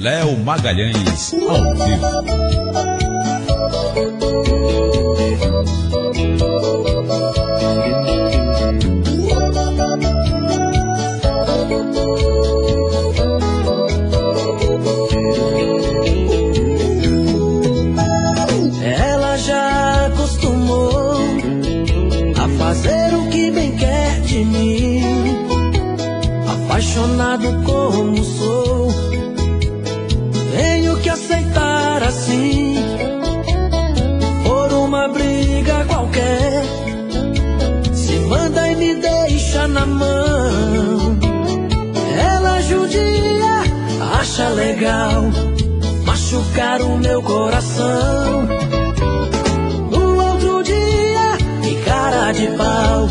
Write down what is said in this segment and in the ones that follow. Léo Magalhães, ao vivo. Ela já acostumou a fazer o que bem quer de mim. Apaixonado como sou, tenho que aceitar assim. Por uma briga qualquer, se manda e me deixa na mão. Ela judia, acha legal machucar o meu coração. No outro dia, que cara de pau,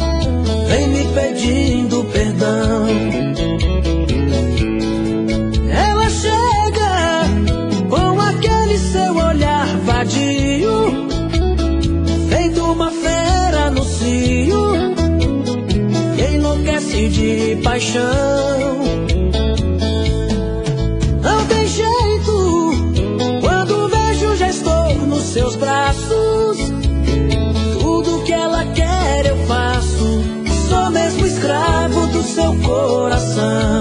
vem me pedindo perdão. Feito uma fera no cio, que enlouquece de paixão. Não tem jeito, quando vejo já estou nos seus braços. Tudo que ela quer eu faço, sou mesmo escravo do seu coração.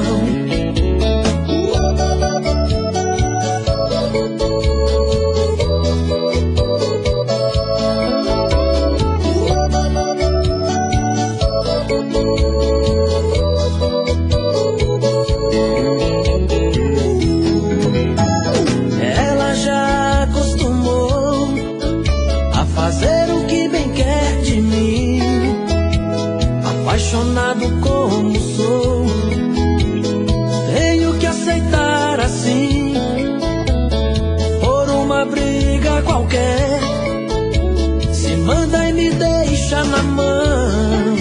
Fazer o que bem quer de mim, apaixonado como sou, tenho que aceitar assim. Por uma briga qualquer, se manda e me deixa na mão.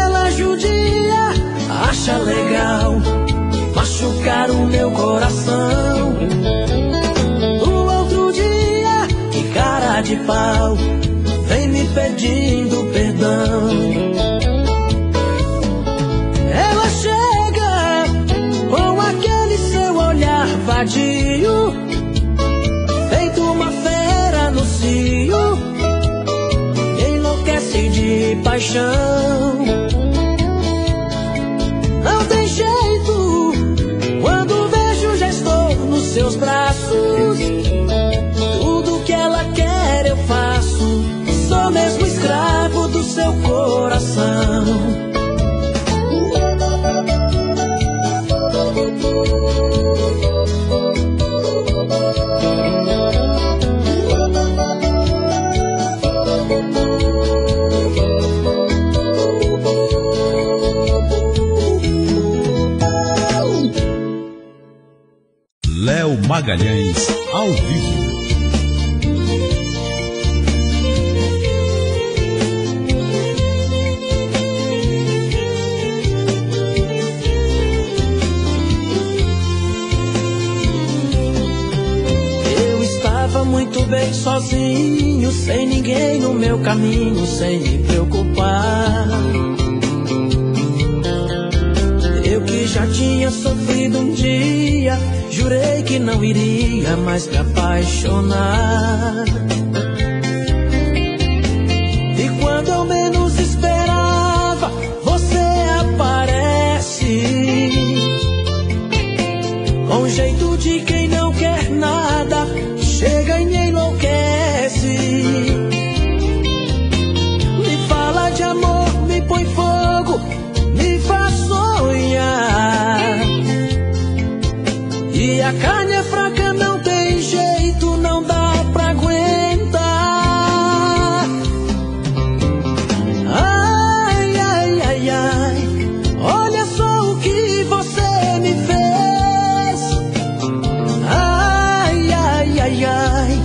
Ela judia, acha legal machucar o meu coração. De pau, vem me pedindo perdão. Ela chega com aquele seu olhar vadio, feito uma fera no cio, enlouquece de paixão. Não tem jeito, quando vejo já estou nos seus braços. Sou mesmo escravo do seu coração. Léo Magalhães, ao vivo. Muito bem sozinho, sem ninguém no meu caminho, sem me preocupar. Eu que já tinha sofrido um dia, jurei que não iria mais me apaixonar. E quando eu menos esperava, você aparece com um jeito de quem não quer nada. Chega e enlouquece, me fala de amor, me põe fogo, me faz sonhar. E a carne é fraca, não tem jeito, não dá pra aguentar. Ai, ai, ai, ai, olha só o que você me fez. Ai, ai, ai, ai,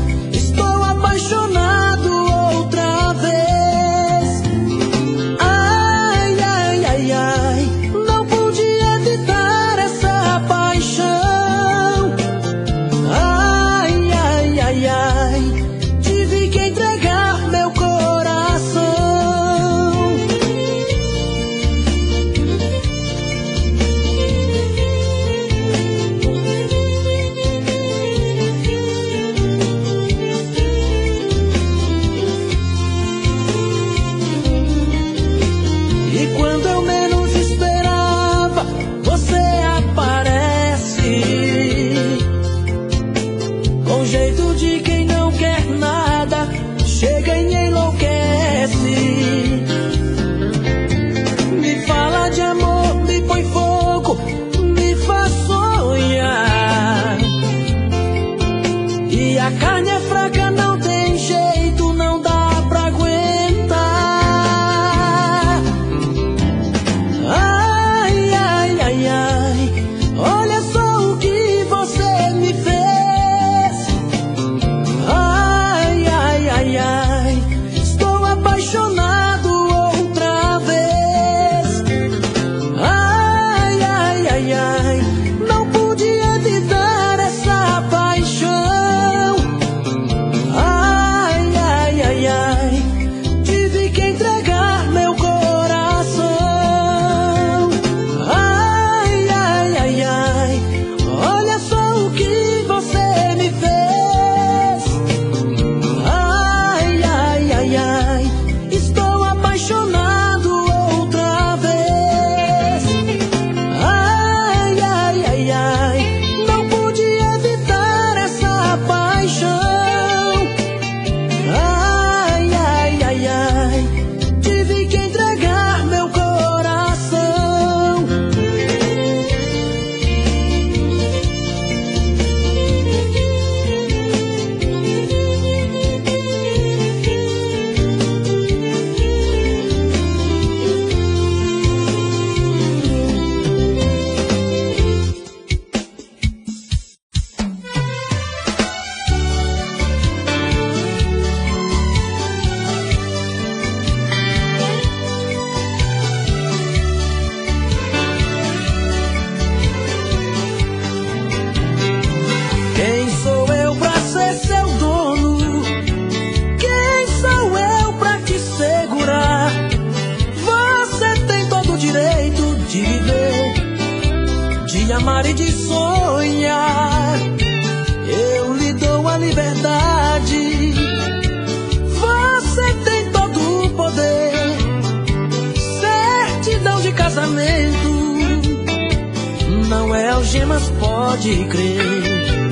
algemas, pode crer.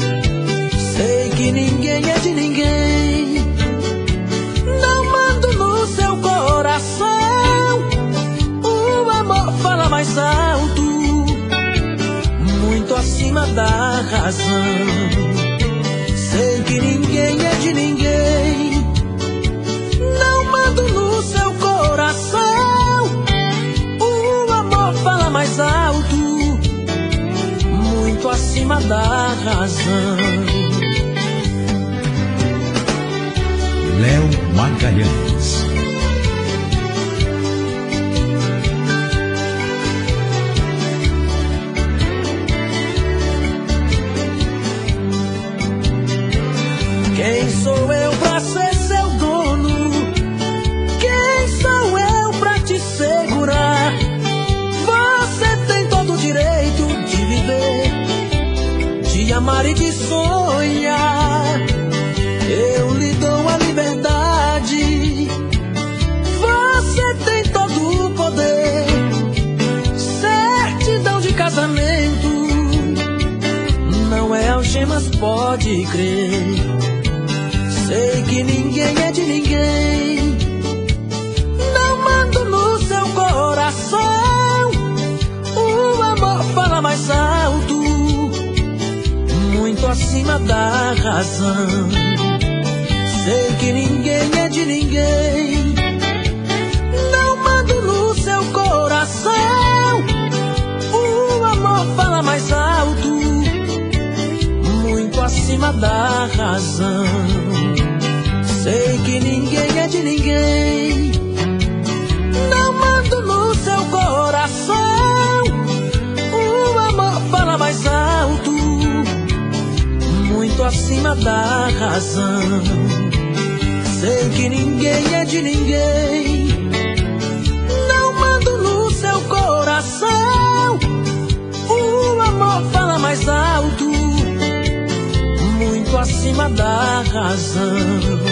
Sei que ninguém é de ninguém, não mando no seu coração. O amor fala mais alto, muito acima da razão. Sei que ninguém é de ninguém, não mando no seu coração. O amor fala mais alto, muito acima da razão. Léo Magalhães. Quem sou eu pra ser seu dono? Quem sou eu pra te segurar? Você tem todo o direito de viver, de amar e de sonhar. Eu lhe dou a liberdade, você tem todo o poder. Certidão de casamento não é algemas, pode crer. Sei que ninguém é de ninguém, não mando no seu coração. O amor fala mais alto, muito acima da razão. Sei que ninguém é de ninguém, não mando no seu coração. O amor fala mais alto, muito acima da razão. Sei que ninguém é de ninguém, não mando no seu coração. O amor fala mais alto, muito acima da razão. Sei que ninguém é de ninguém, não mando no seu coração. O amor fala mais alto, muito acima da razão.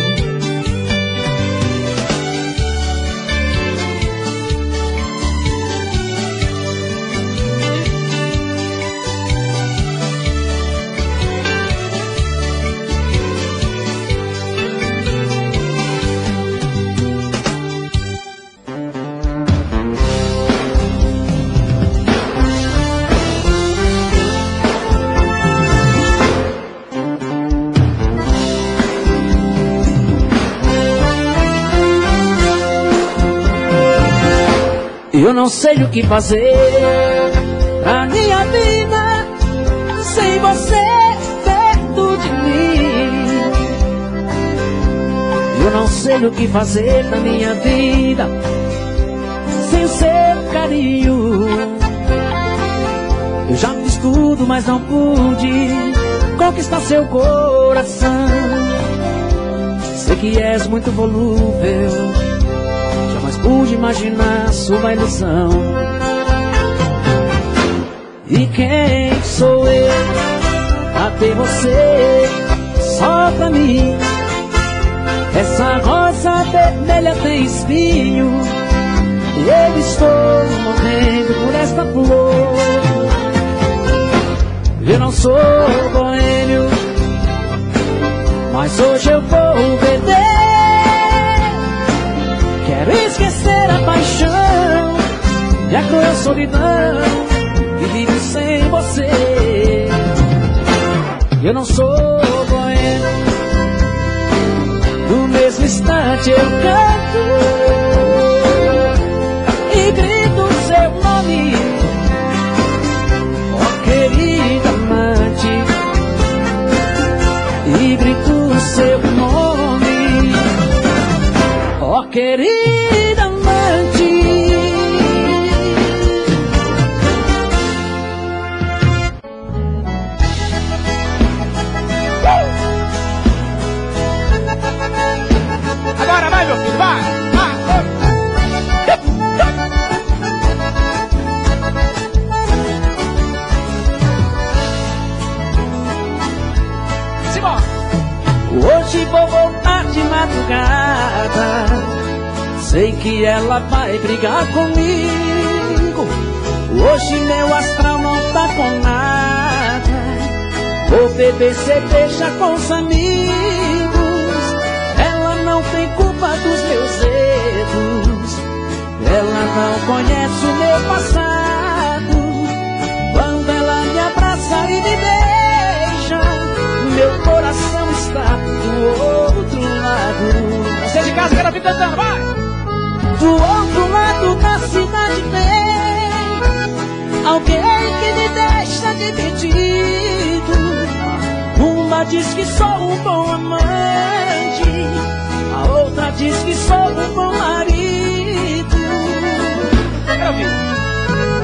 Eu não sei o que fazer na minha vida sem você perto de mim. Eu não sei o que fazer na minha vida sem o seu carinho. Eu já fiz tudo, mas não pude conquistar seu coração. Sei que és muito volúvel, pude imaginar sua ilusão. E quem sou eu pra ter você só pra mim? Essa rosa vermelha tem espinho, e eu estou morrendo por esta flor. Eu não sou boêmio, mas hoje eu vou beber. Quero esquecer a paixão e a cruel solidão que vive sem você. Eu não sou boêmio, no mesmo instante eu canto e grito seu nome. Oh, querida amante, e grito seu nome. Oh, querida amante. Agora vai, meu filho, vai, vai. Simbora. Hoje vou voltar de madrugada, sei que ela vai brigar comigo. Hoje meu astral não tá com nada. Vou beber cerveja com os amigos. Ela não tem culpa dos meus erros. Ela não conhece o meu passado. Quando ela me abraça e me beija, meu coração está do outro lado. Você de casa, quero vir cantando, vai! Do outro lado da cidade vem alguém que me deixa dividido. Uma diz que sou um bom amante, a outra diz que sou um bom marido.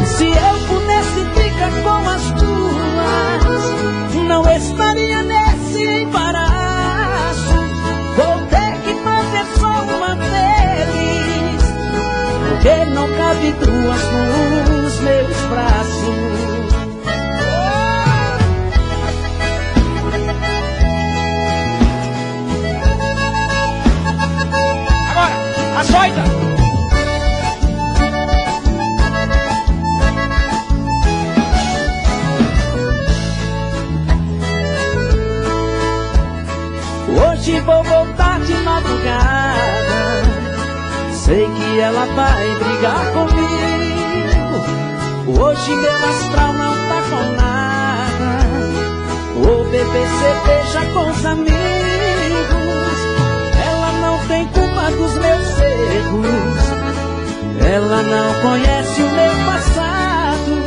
Se eu pudesse ficar com as duas, não estaria nesse embaraço. Vou ter que fazer só uma feliz, porque não cabe duas nos meus braços. Agora, a soita! Hoje vou voltar de madrugada. Sei que ela vai brigar comigo. Hoje meu astral não tá com nada. Vou beber cerveja com os amigos. Ela não tem culpa dos meus erros. Ela não conhece o meu passado.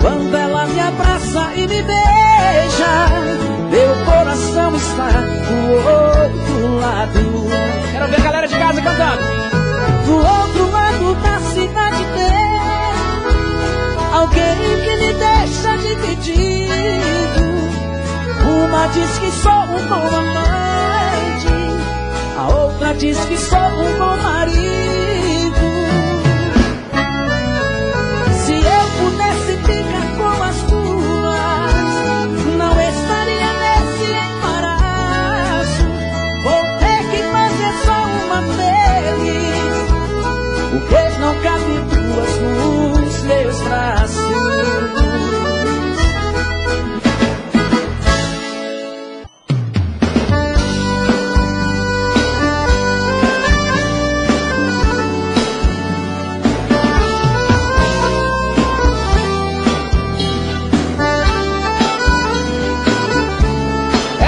Quando ela me abraça e me beija, meu coração está do outro lado. Quero ver a galera de casa cantando. Do outro lado da cidade tem alguém que me deixa dividido. Uma diz que sou um bom amante, a outra diz que sou um bom marido. Se eu pudesse ficar com as duas, não estaria. Pois não cabe duas nos meus braços.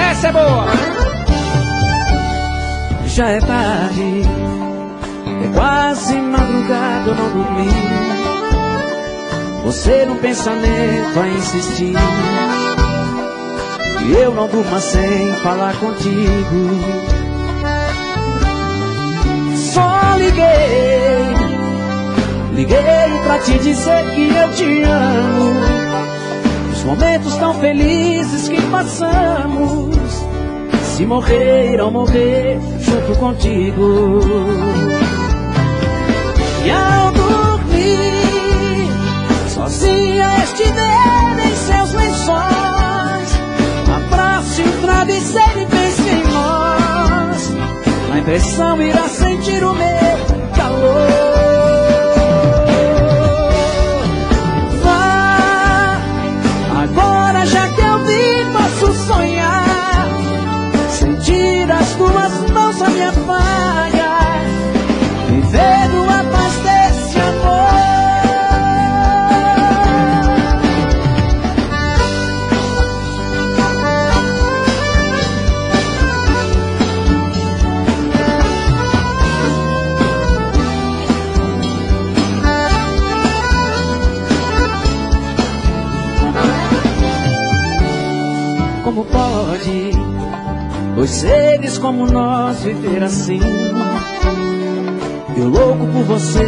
Essa é boa! Já é tarde, quase madrugada, eu não dormi. Você num pensamento a insistir, e eu não durma sem falar contigo. Só liguei pra te dizer que eu te amo. Os momentos tão felizes que passamos, se morrer ou morrer junto contigo. E ao dormir, sozinha estiver em seus lençóis, abrace o travesseiro e pense em nós. Na impressão irá sentir o meu calor. Vá, agora já que eu vi, posso sonhar, sentir as tuas mãos a minha falha, viver uma dois seres como nós viver assim. Eu louco por você,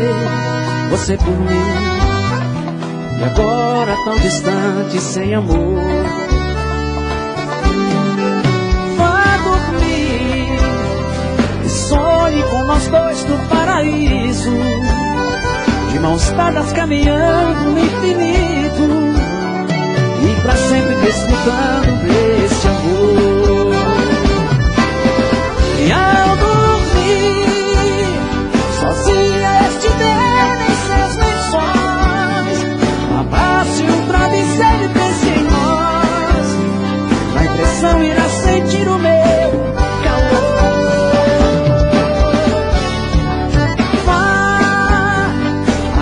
você por mim, e agora tão distante, sem amor. Vá dormir e sonhe com nós dois no paraíso, de mãos dadas caminhando no infinito, e pra sempre desfrutando desse amor. E ao dormir, sozinha estiver em seus lençóis, coração irá sentir o meu calor. Vá,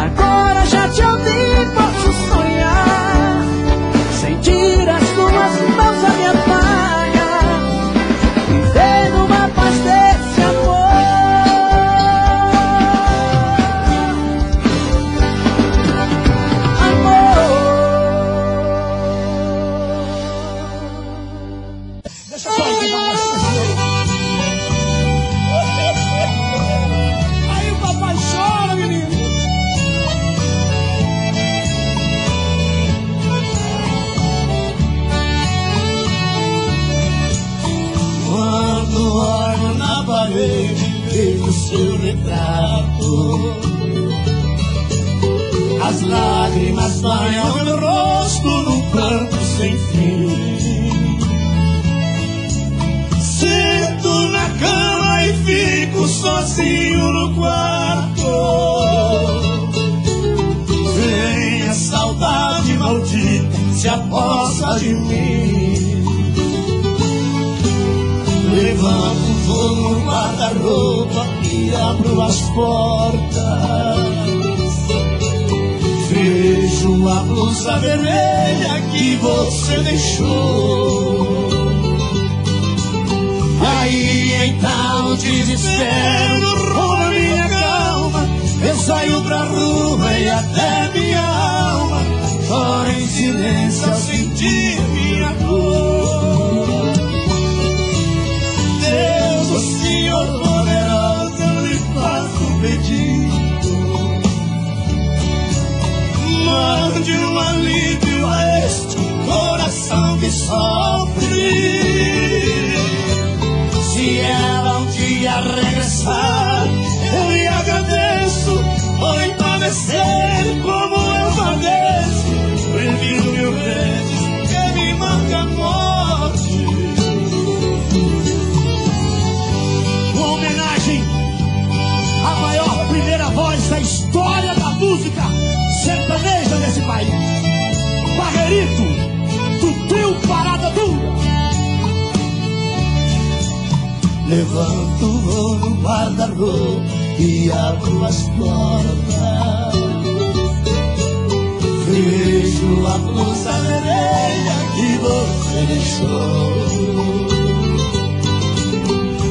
agora já te ouvi, posso sonhar, sentir as tuas mãos a minha vaga, viver numa paz desse amor. Deixa só aqui pra nós. Aí o papai chora, menino. Quando olho na parede, vejo seu retrato, as lágrimas banham meu rosto num pranto sem fim. Sento na cama e fico sozinho no quarto. Vem a saudade maldita, se aposta de mim. Levanto, vou no guarda-roupa e abro as portas. Vejo a blusa vermelha que você deixou. Aí então o desespero rouba minha calma. Eu saio pra rua e até minha alma chora em silêncio ao sentir minha dor. Deus, o Senhor poderoso, eu lhe faço um pedido. Mande um alívio a este coração que sofre. Se ela um dia regressar, eu lhe agradeço por entardecer como eu padeço. Prefiro mil vezes que me manca a morte. Uma homenagem à maior primeira voz da história da música sertaneja desse país, Barreirito, do trio Parada Dura. Levanto, vou no guarda-roupa e abro as portas. Vejo a blusa vermelha que você deixou.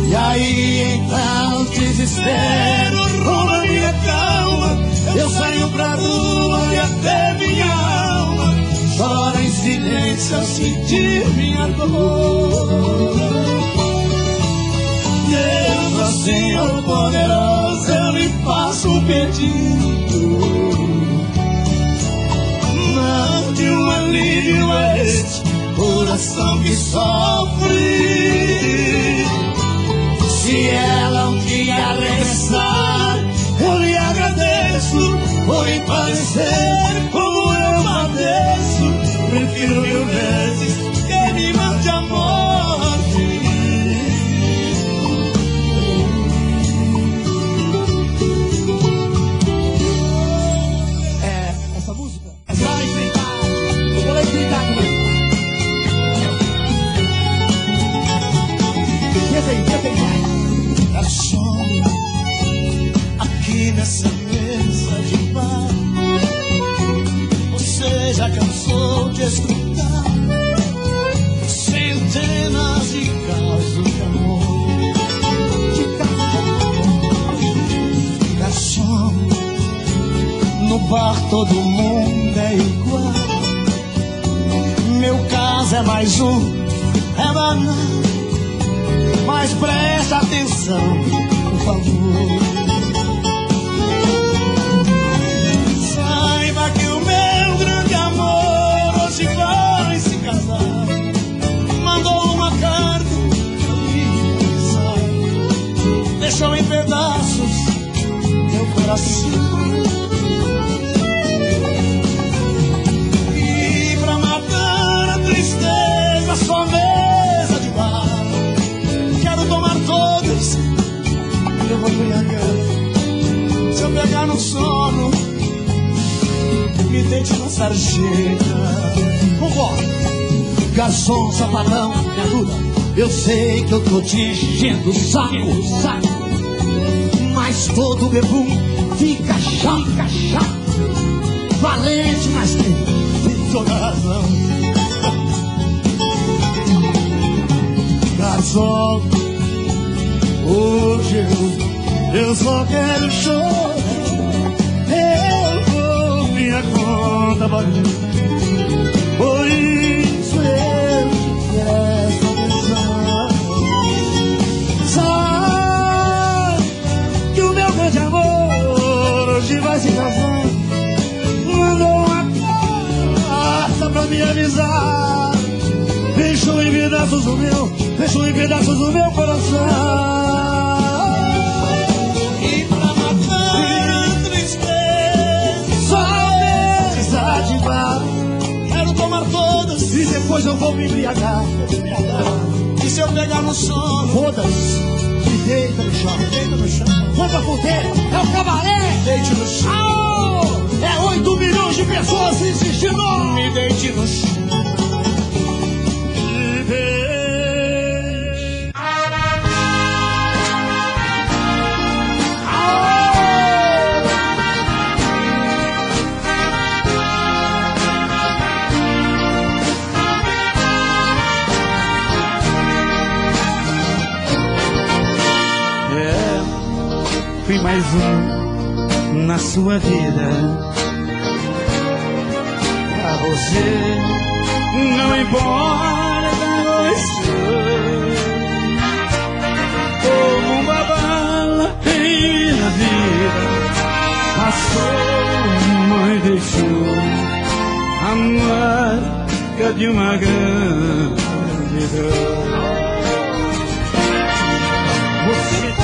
E aí então desespero rouba minha calma. Eu saio pra rua e até minha alma chora em silêncio ao sentir minha dor. Deus, ó Senhor poderoso, eu lhe faço um pedido. Mande um alívio a este coração que sofre. Se ela um dia regressar, eu lhe agradeço por parecer como eu padeço. Prefiro mil vezes que me mande amor. Aqui nessa mesa de bar, você já cansou de escutar centenas de casos de amor. Garçom, no bar todo mundo é igual. Meu caso é mais um, é banal. Mas presta atenção, por favor. Saiba que o meu grande amor hoje vai se casar. Mandou uma carta que me deixou em pedaços meu coração. E pra matar a tristeza, só mesa de bar. Tomar todas, eu vou embriagar. Se eu pegar no sono, me deite na sarjeta. Vambora. garçom, sapatão, me ajuda. Eu sei que eu tô te enchendo o saco, mas todo bebum fica chato, valente, mas tem toda razão. Garçom, hoje eu só quero chorar. Eu vou minha conta bater. Por isso eu te peço atenção. Sabe que o meu grande amor hoje vai se casar. Mandou uma carta pra me avisar. Deixou em pedaços o meu, deixou em pedaços o meu coração. Depois eu vou me embriagar. E se eu pegar no sono? Foda-se, me deita no chão. Vou pra puteira, é o cabaré. Deite no chão. É 8 milhões de pessoas insistindo. Me deite no chão. Me deite. Fui mais um na sua vida. Pra você não importa, eu estou como uma bala em minha vida. Passou, mãe deixou a marca de uma grande dor. Você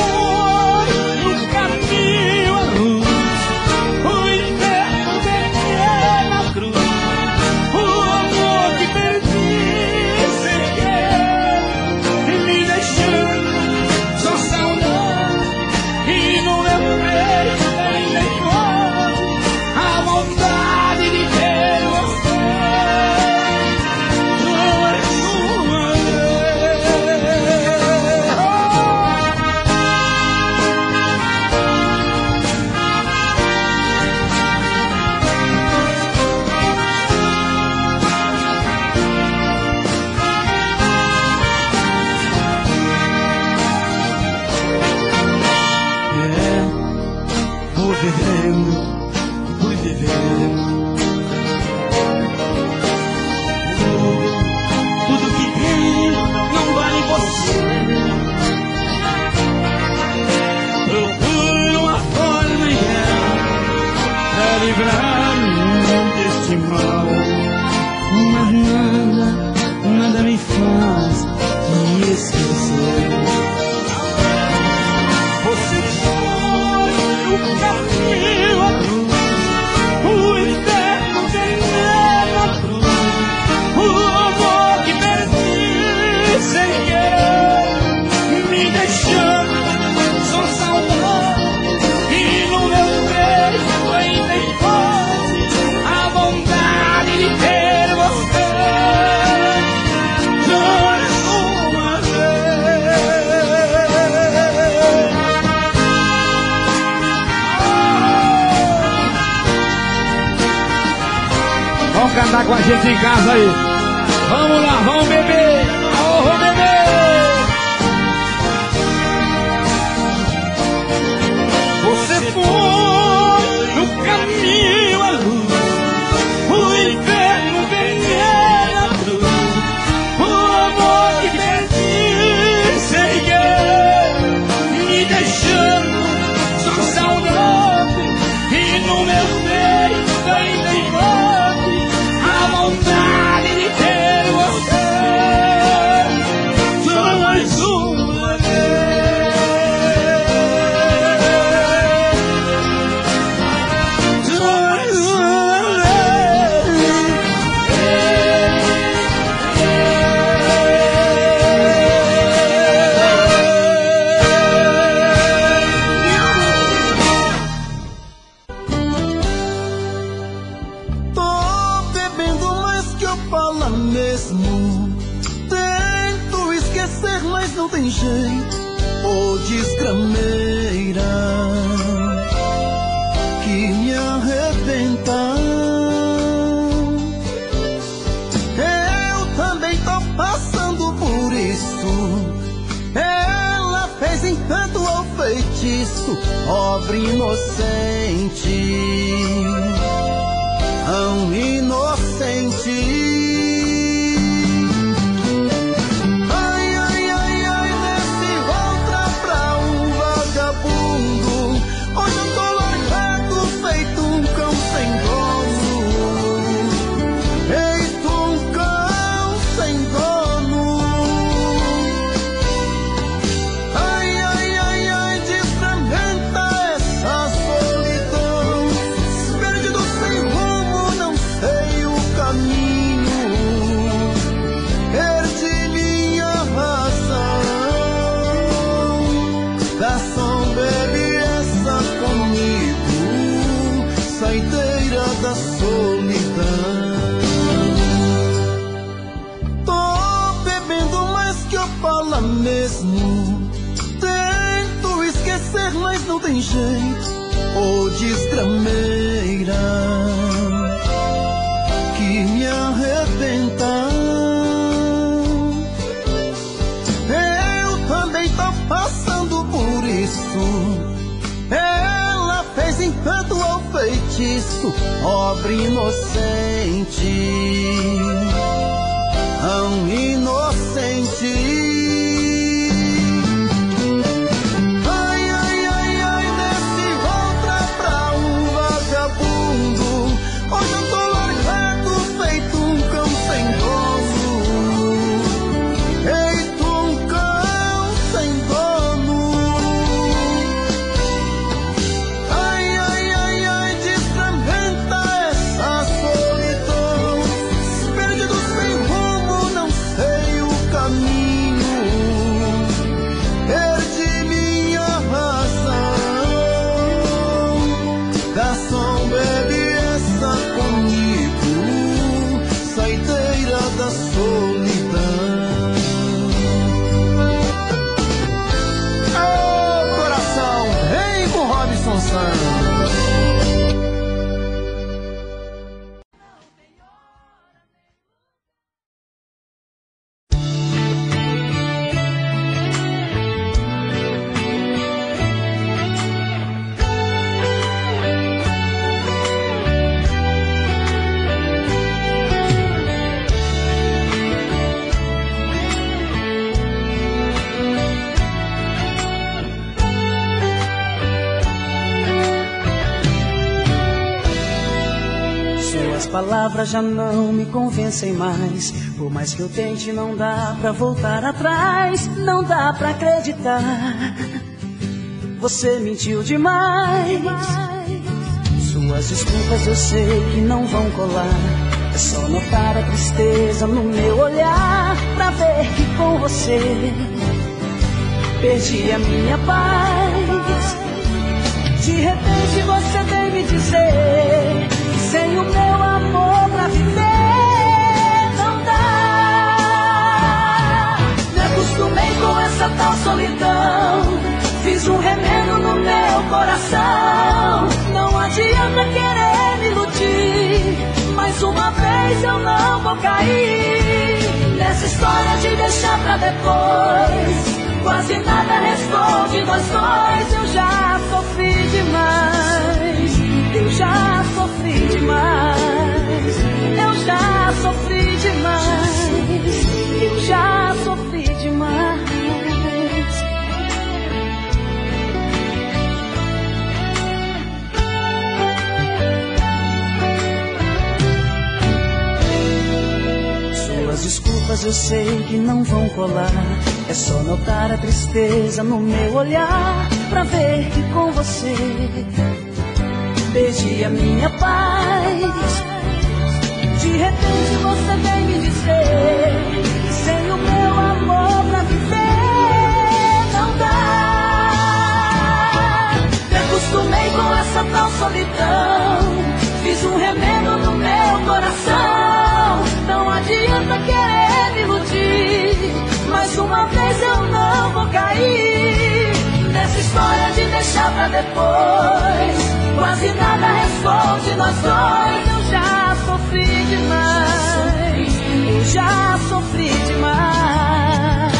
cantar com a gente em casa aí. Vamos lá, vamos beber. Alô, vamos beber. Você foi no caminho à luz, o inferno veio à cruz, o amor que perdi sem querer, me deixando só saudade, e no meu peito ainda envolve vontade de ter você. não tem jeito, ô desgrameira, que me arrebenta. Eu também tô passando por isso. Ela fez encanto ao feitiço, pobre inocente, tão inocente. Mesmo tento esquecer, mas não tem jeito, ô desgrameira, que me arrebenta. Eu também tô passando por isso. Ela fez encanto ao feitiço, pobre inocente, tão inocente. Palavras já não me convencem mais, por mais que eu tente não dá pra voltar atrás, não dá pra acreditar, você mentiu demais. Suas desculpas eu sei que não vão colar, é só notar a tristeza no meu olhar, pra ver que com você perdi a minha paz. De repente você vem me dizer que sem o meu amor pra viver não dá. Me acostumei com essa tal solidão, fiz um remendo no meu coração. Não adianta querer me iludir, mais uma vez eu não vou cair nessa história de deixar pra depois. Quase nada restou de nós dois. Eu já sofri demais, eu já sofri demais, eu já sofri demais, eu já sofri demais. Suas desculpas eu sei que não vão colar, é só notar a tristeza no meu olhar, pra ver que com você perdi a minha paz. De repente você vem me dizer que sem o meu amor pra viver não dá. Me acostumei com essa tal solidão, fiz um remendo no meu coração. Não adianta querer me iludir, mais uma vez eu não deixar pra depois. Quase nada responde nós dois. Eu já sofri demais, eu já sofri demais.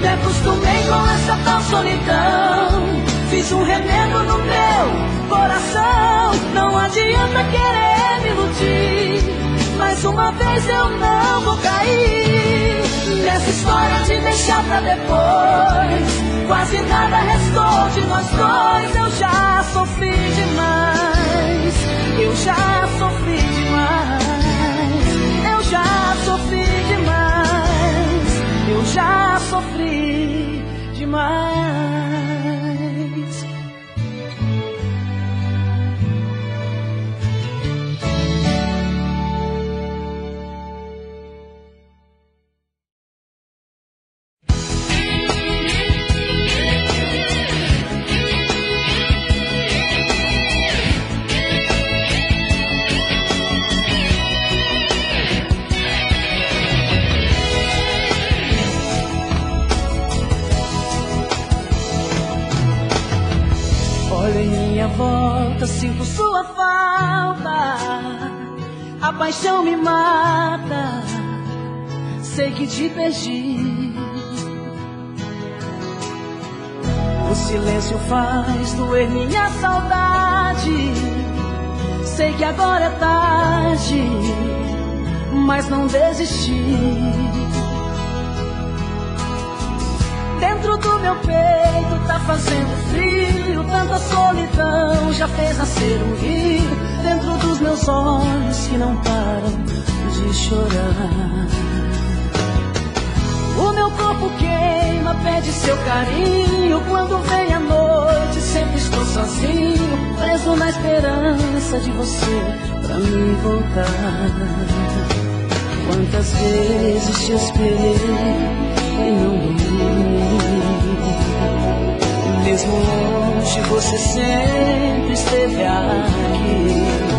Me acostumei com essa tal solidão. Fiz um remendo no meu coração. Não adianta querer me iludir, mais uma vez eu não vou cair nessa história de deixar pra depois. Quase nada restou de nós dois. Eu já sofri demais, eu já sofri demais, eu já sofri demais, eu já sofri demais. Sinto sua falta, a paixão me mata, sei que te perdi. O silêncio faz doer minha saudade, sei que agora é tarde, mas não desisti. Dentro do meu peito tá fazendo frio, tanta solidão já fez nascer um rio dentro dos meus olhos que não param de chorar. O meu corpo queima, perde seu carinho, quando vem a noite sempre estou sozinho, preso na esperança de você pra me voltar. Quantas vezes te esperei e não vi, mesmo longe você sempre esteve aqui.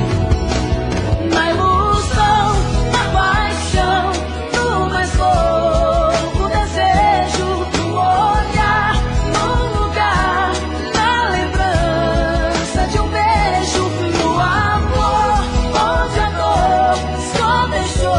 Na ilusão, na paixão, no mais louco desejo do olhar, num lugar, na lembrança de um beijo, no amor, onde a dor só deixou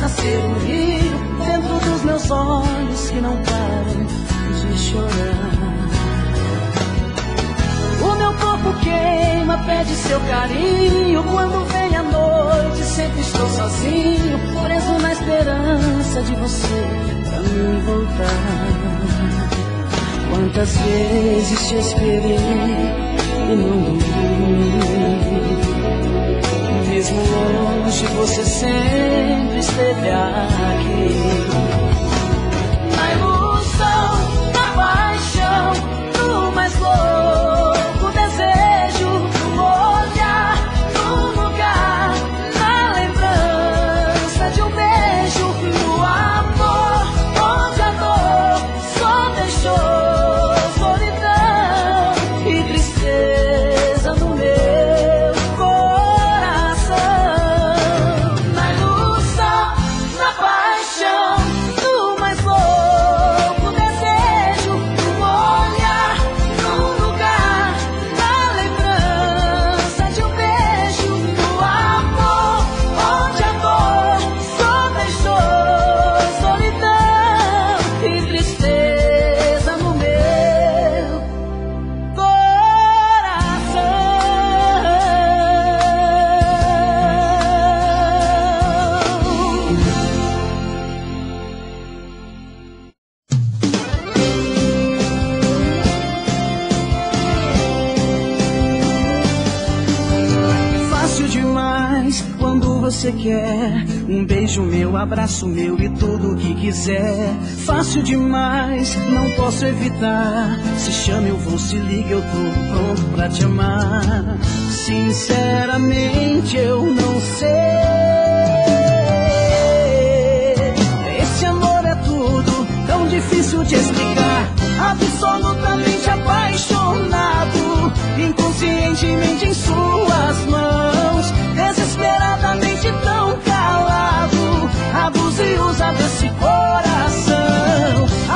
nascer um rio dentro dos meus olhos que não param de chorar. O meu corpo queima, perde seu carinho, quando vem a noite sempre estou sozinho, preso na esperança de você pra me voltar. Quantas vezes te esperei e não dormi, mesmo longe você sempre esteve aqui. Na ilusão, na paixão, no mais louco desejo, no olhar, no lugar, na lembrança de um beijo, no amor, onde a dor só deixou solidão e tristeza no meu. Paixão você quer. Um beijo meu, abraço meu e tudo o que quiser. Fácil demais, não posso evitar. Se chama, eu vou, se liga, eu tô pronto pra te amar. Sinceramente eu não sei. Esse amor é tudo, tão difícil de explicar. Absolutamente apaixonado, inconscientemente em suas mãos, desesperadamente tão calado. Abuse e usa desse coração.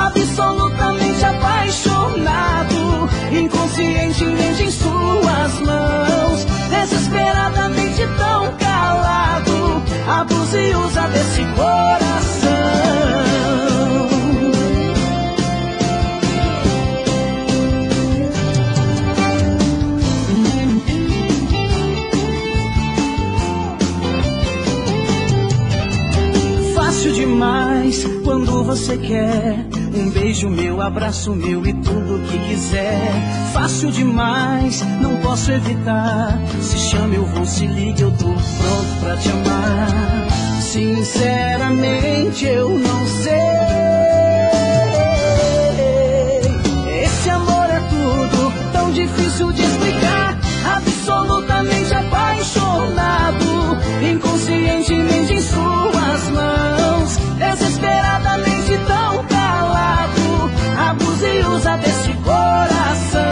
Absolutamente apaixonado, inconscientemente em suas mãos, desesperadamente tão calado. Abuse e usa desse coração. Demais quando você quer. Um beijo meu, abraço meu e tudo que quiser. Fácil demais, não posso evitar. Se chama, eu vou, se liga, eu tô pronto pra te amar. Sinceramente eu não sei. Esse amor é tudo, tão difícil de explicar. Absolutamente apaixonado, inconscientemente em suas mãos, desesperadamente tão calado. Abuse e usa desse coração.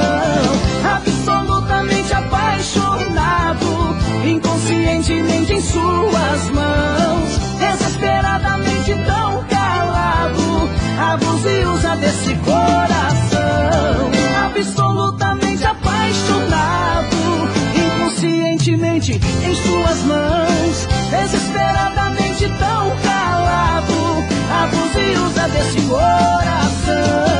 Absolutamente apaixonado, inconscientemente em suas mãos, desesperadamente tão calado. Abuse e usa desse coração. Absolutamente apaixonado, inconscientemente em suas mãos, desesperadamente tão calado. Abuse e usa desse coração.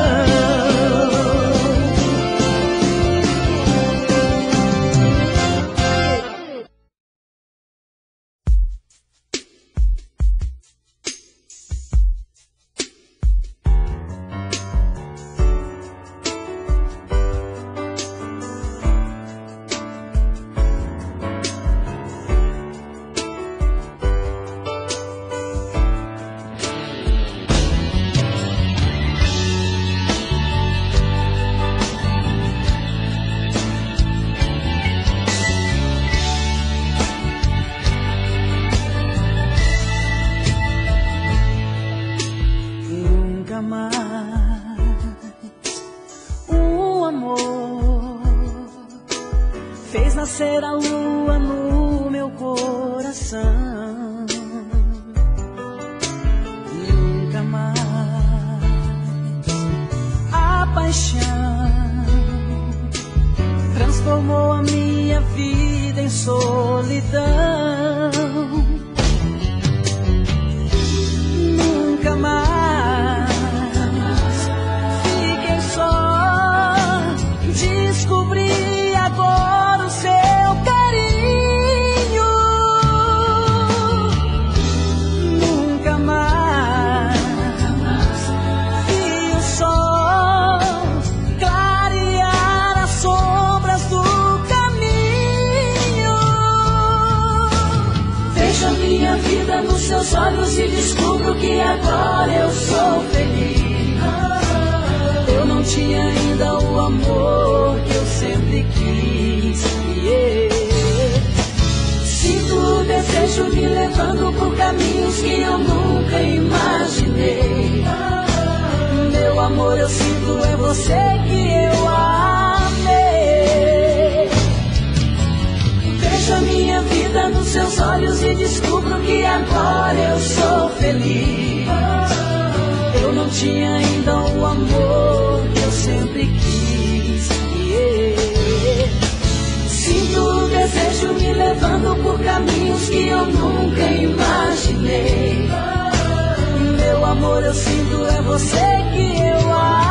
Será a lua no meu coração. Nunca mais a paixão transformou a minha vida em solidão. Nunca mais fiquei só. Descobri agora seu carinho. Nunca mais vi o sol clarear as sombras do caminho. Vejo a minha vida nos seus olhos e descubro que agora eu sou feliz. Eu não tinha ainda o amor que eu sempre quis. Sinto o desejo me levando por caminhos que eu nunca imaginei. Meu amor, eu sinto é você que eu amei. Vejo a minha vida nos seus olhos e descubro que agora eu sou feliz. Eu não tinha ainda o amor que eu sempre quis. Sinto o desejo me levando por caminhos que eu nunca imaginei. Meu amor, eu sinto é você que eu amei.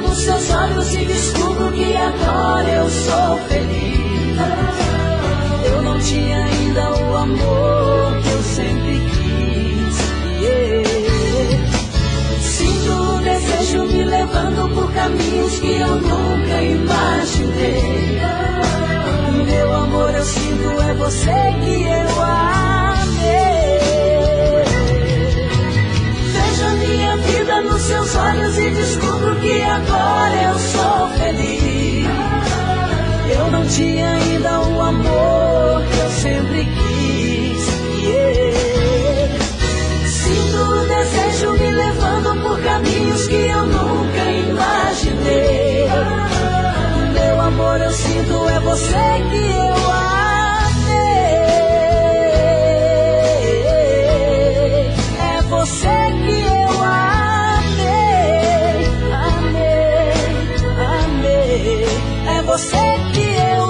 nos seus olhos e descubro que agora eu sou feliz. Eu não tinha ainda o amor que eu sempre quis. Sinto o desejo me levando por caminhos que eu nunca imaginei. Meu amor, eu sinto é você que eu amei. Vejo a minha vida nos seus olhos e descubro que agora eu sou feliz. Eu não tinha ainda o amor que eu sempre quis. Sinto o desejo me levando por caminhos que eu nunca imaginei. Meu amor, eu sinto é você que eu amei. É você que eu amei. Amei, amei. É você que eu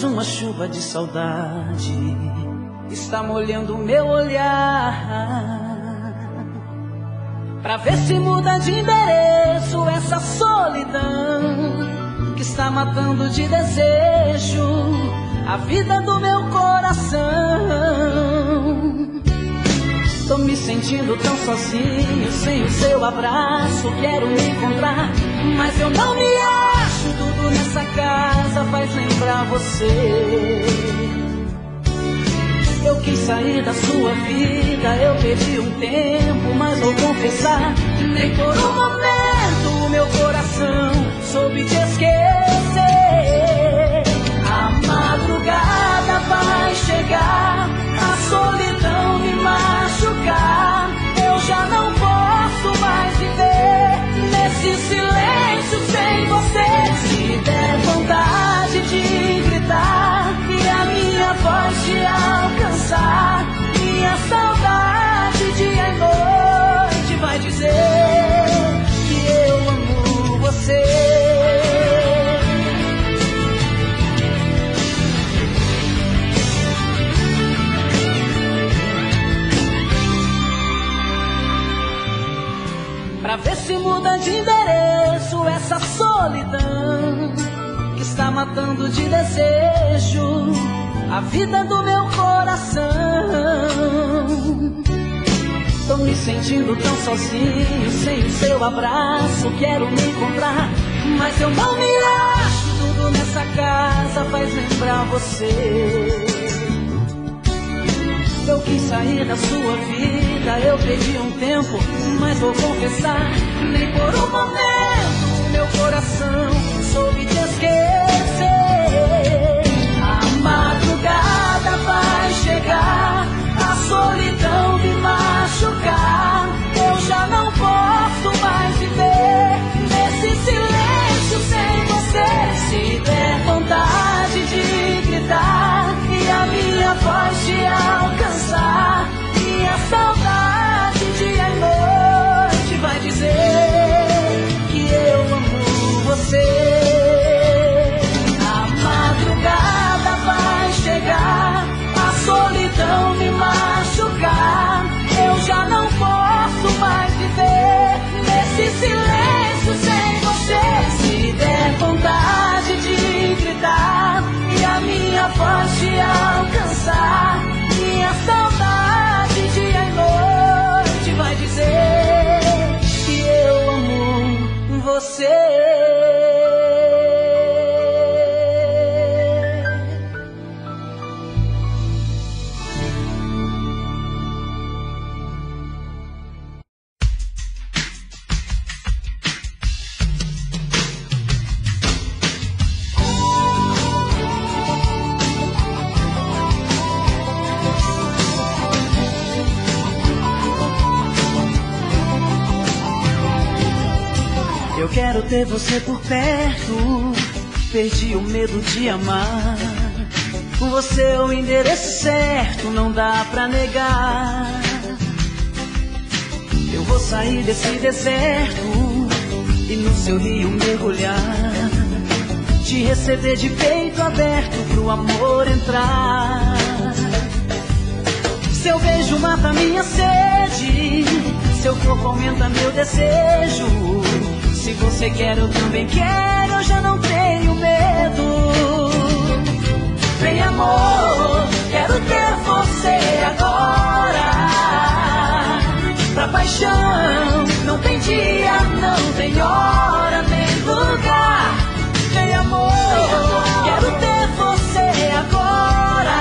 Uma chuva de saudade está molhando o meu olhar, pra ver se muda de endereço essa solidão que está matando de desejo a vida do meu coração. Tô me sentindo tão sozinho sem o seu abraço, quero me encontrar, mas eu não me acho. Tudo nessa casa faz lembrar você. Eu quis sair da sua vida, eu perdi um tempo, mas vou confessar, nem por um momento o meu coração soube te esquecer. A madrugada vai chegar, a solidão me machucar. Eu já não posso mais viver nesse silêncio sem você. Se der vontade de gritar e a minha voz te alcançar, minha saudade dia e noite vai dizer que eu amo você. Pra ver se muda de endereço essa solidão que está matando de desejo a vida do meu coração. Tô me sentindo tão sozinho sem o seu abraço, quero me encontrar, mas eu não me acho. Tudo nessa casa faz lembrar você. Eu quis sair da sua vida, eu perdi um tempo, mas vou confessar, nem por um momento meu coração soube te esquecer. A madrugada vai chegar, a solidão me machucar. Eu já não posso mais viver nesse silêncio sem você. Se der vontade de gritar e a minha voz te alcançar, minha saudade dia e noite vai dizer que eu amo você. quero ter você por perto. Perdi o medo de amar. Você é o endereço certo, não dá pra negar. Eu vou sair desse deserto e no seu rio mergulhar. Te receber de peito aberto pro amor entrar. Seu beijo mata minha sede, seu corpo aumenta meu desejo. Se você quer, eu também quero, eu já não tenho medo. Vem amor, quero ter você agora. Pra paixão, não tem dia, não tem hora, nem lugar. Vem amor, quero ter você agora.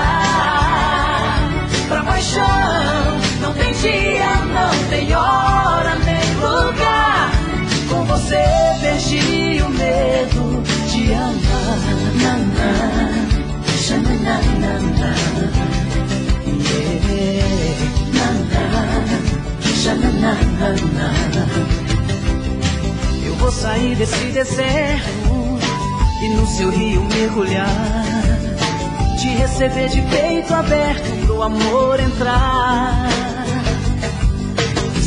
Pra paixão, não tem dia, não tem hora, nem lugar. Com você perdi o medo de amar. Eu vou sair desse deserto e no seu rio mergulhar. Te receber de peito aberto pro amor entrar.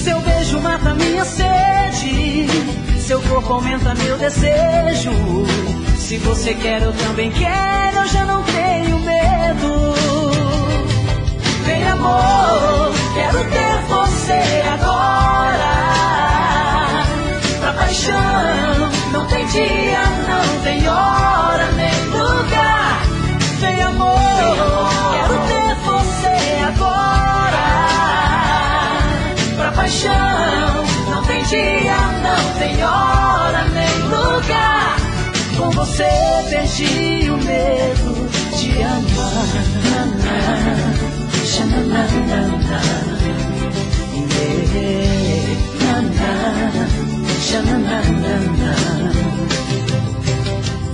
Seu beijo mata minha sede, seu corpo aumenta meu desejo. Se você quer, eu também quero, eu já não tenho medo. Vem amor, quero ter você agora. Pra paixão, não tem dia, não tem hora, nem lugar. Vem amor, quero ter você agora. Pra paixão, não tem dia, não tem hora, nem lugar. Com você perdi o medo de amar.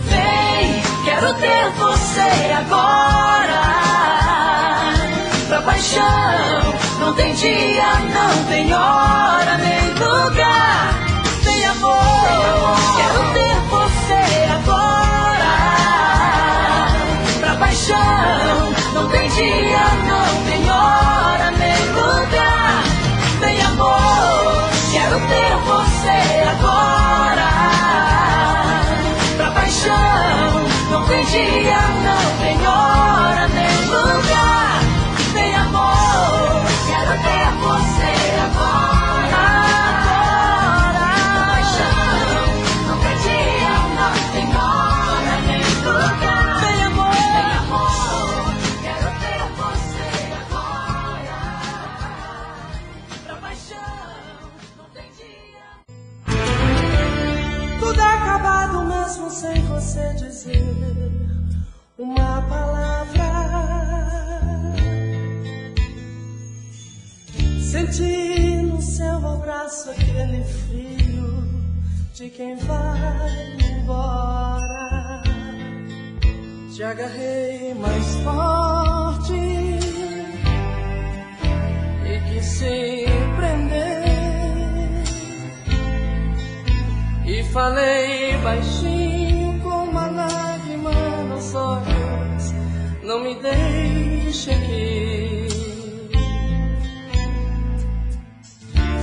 Vem, quero ter você agora. Pra paixão, não tem dia, não tem hora, nem lugar. Vem amor, quero ter você agora. Pra paixão, não tem dia, não tem hora, nem lugar. Vem amor, quero ter você agora. Pra paixão, não tem dia, não tem hora, nem lugar. Vem amor, quero ter você agora. Pra paixão, não tem dia, não tem hora, nem lugar. Vem amor, quero ter você agora. Pra paixão, não tem dia. Tudo acabado mesmo sem você dizer uma palavra. Senti no seu abraço aquele frio de quem vai embora. Te agarrei mais forte e quis se prender. E falei baixinho com uma lágrima nos olhos: não me deixe aqui.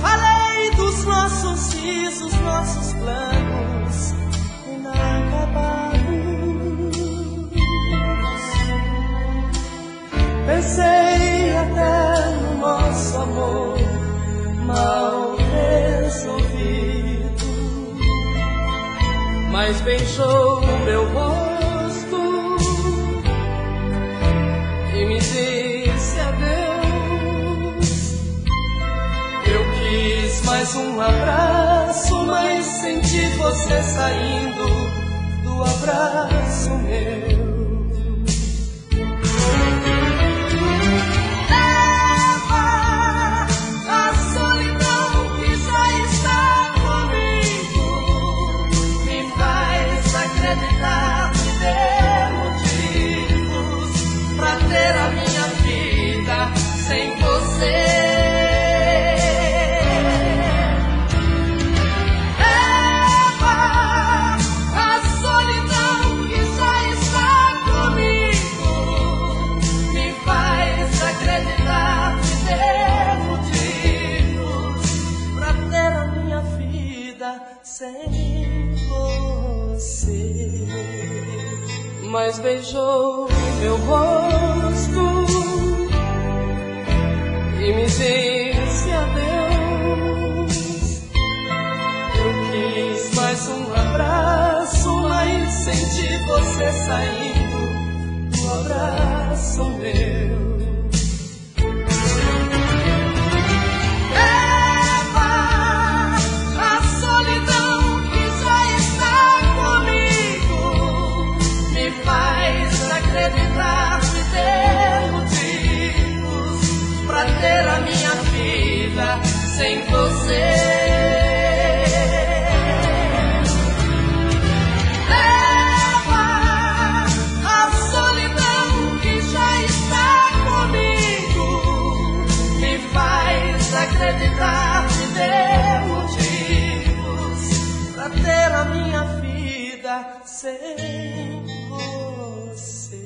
Falei dos nossos risos, nossos planos inacabados. Pensei até no nosso amor mal resolvido, mas beijou meu rosto e me disse adeus. Eu quis mais um abraço, mas senti você saindo do abraço meu. Leva a solidão que já está comigo, me faz acreditar que ter motivos pra ter a minha vida sem você. Leva mas beijou meu rosto e me disse adeus. Eu quis mais um abraço, mas senti você saindo do abraço meu. Sem você leva a solidão que já está comigo, me faz acreditar que deu motivos pra ter a minha vida sem você.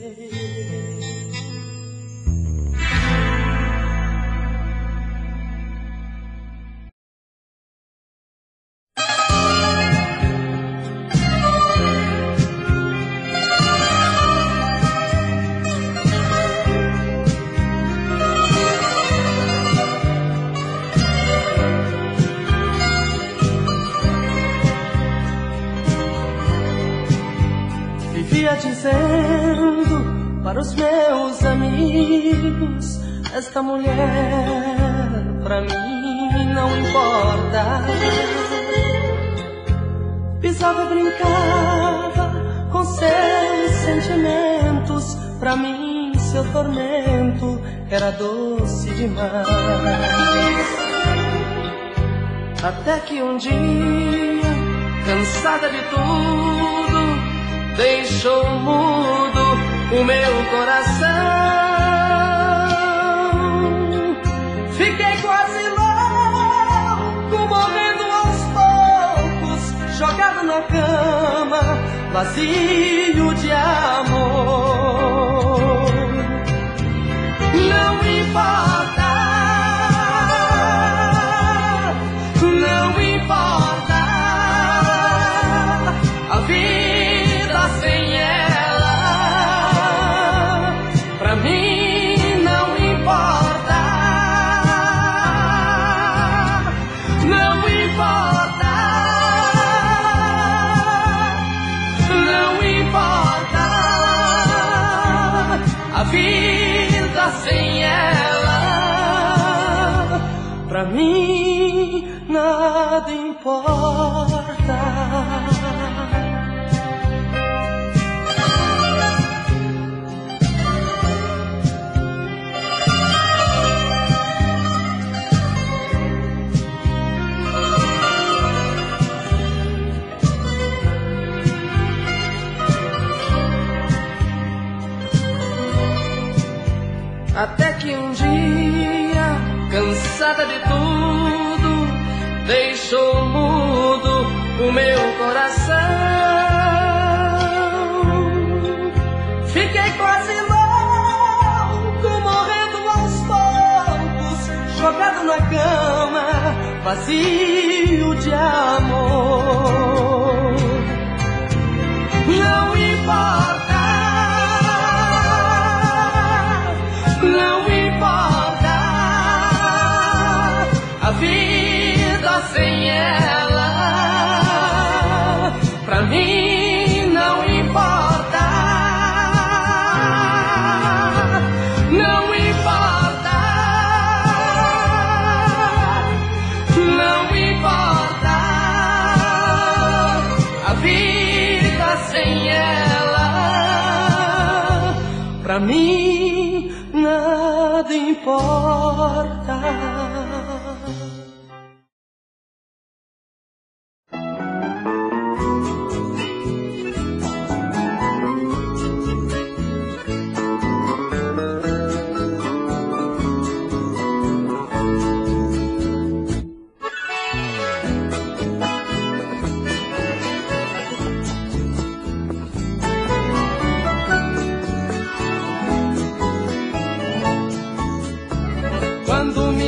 Dizendo para os meus amigos: esta mulher pra mim não importa. Pisava, brincava com seus sentimentos. Pra mim seu tormento era doce demais. Até que um dia, cansada de tudo, deixou mudo o meu coração. Fiquei quase louco, morrendo aos poucos, jogado na cama, vazio de amor. Não importa, não importa a vida. Sem ela, pra mim nada importa. Até que um dia, cansada de tudo, deixou mudo o meu coração. Fiquei quase louco, morrendo aos poucos, jogado na cama, vazio de amor. Não importa. Não importa a vida sem ela, pra mim não importa, não importa, não importa a vida sem ela, pra mim. Nada importa.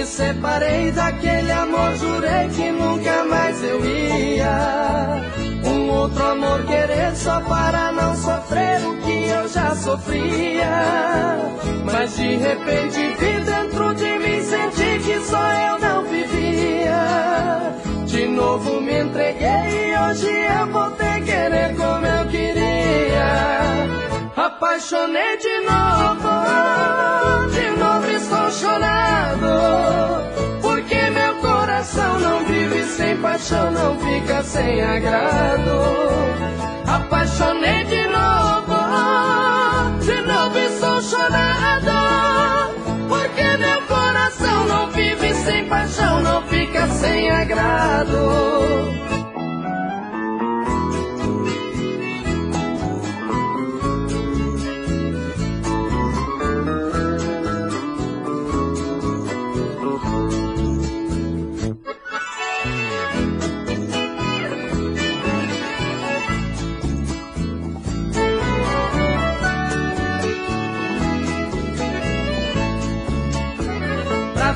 Separei daquele amor, jurei que nunca mais eu ia um outro amor querer, só para não sofrer o que eu sofria, mas de repente vi dentro de mim, senti que só eu não vivia. De novo me entreguei e hoje eu voltei a querer como eu queria. Apaixonei de novo estou chorado, porque meu coração não vive sem paixão, não fica sem agrado. Apaixonei de novo estou chorado, porque meu coração não vive sem paixão, não fica sem agrado.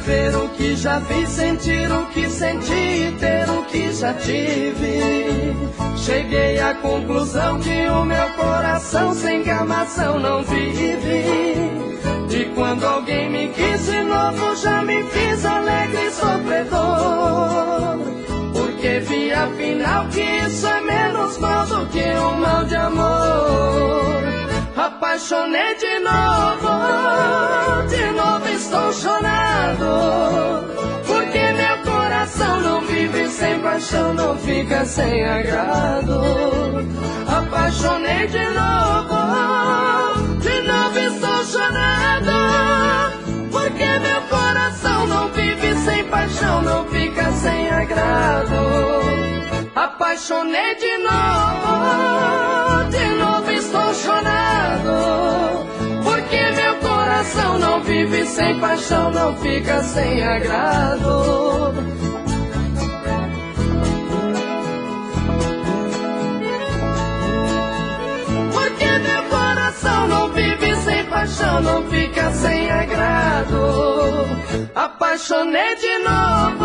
Ver o que já vi, sentir o que senti e ter o que já tive. Cheguei à conclusão que o meu coração sem engamação não vive. E quando alguém me quis de novo, já me fiz alegre e sofredor, porque vi afinal que isso é menos mal do que o mal de amor. Apaixonei de novo estou chorado, porque meu coração não vive sem paixão, não fica sem agrado. Apaixonei de novo estou chorado, porque meu coração não vive sem paixão, não fica sem agrado. Apaixonei de novo estou chorado, porque meu coração não vive sem paixão, não fica sem agrado. Porque meu coração não vive sem paixão, não fica sem agrado. Apaixonei de novo.